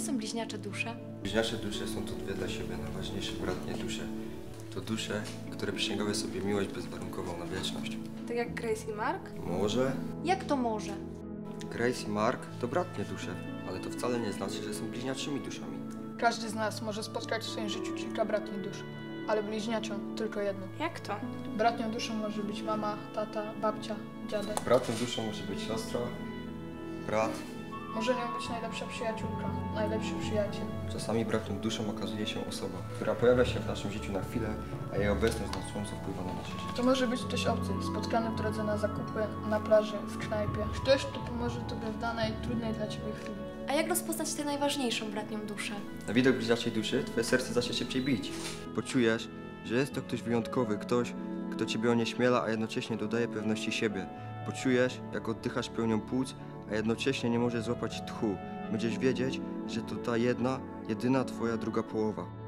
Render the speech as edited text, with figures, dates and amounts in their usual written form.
są bliźniacze dusze? Bliźniacze dusze są to dwie dla siebie najważniejsze bratnie dusze. To dusze, które przysięgały sobie miłość bezwarunkową na wieczność. Tak jak Grace i Mark? Może. Jak to może? Grace i Mark to bratnie dusze, ale to wcale nie znaczy, że są bliźniaczymi duszami. Każdy z nas może spotkać w swoim życiu kilka bratnich dusz, ale bliźniaczą tylko jedną. Jak to? Bratnią duszą może być mama, tata, babcia, dziadek. Bratnią duszą może być siostra, brat. Może nią być najlepsza przyjaciółka, najlepszy przyjaciel. Czasami bratnią duszą okazuje się osoba, która pojawia się w naszym życiu na chwilę, a jej obecność znacząco wpływa na nasze życie. To może być ktoś obcy, spotkany w drodze na zakupy, na plaży, w knajpie. Ktoś, kto pomoże tobie w danej, trudnej dla ciebie chwili. A jak rozpoznać tę najważniejszą bratnią duszę? Na widok bliźniaczej duszy twoje serce zacznie szybciej bić. Poczujesz, że jest to ktoś wyjątkowy, ktoś, kto ciebie onieśmiela, a jednocześnie dodaje pewności siebie. Poczujesz, jak oddychasz pełnią płuc, a jednocześnie nie możesz złapać tchu. Będziesz wiedzieć, że to ta jedna, jedyna twoja druga połowa.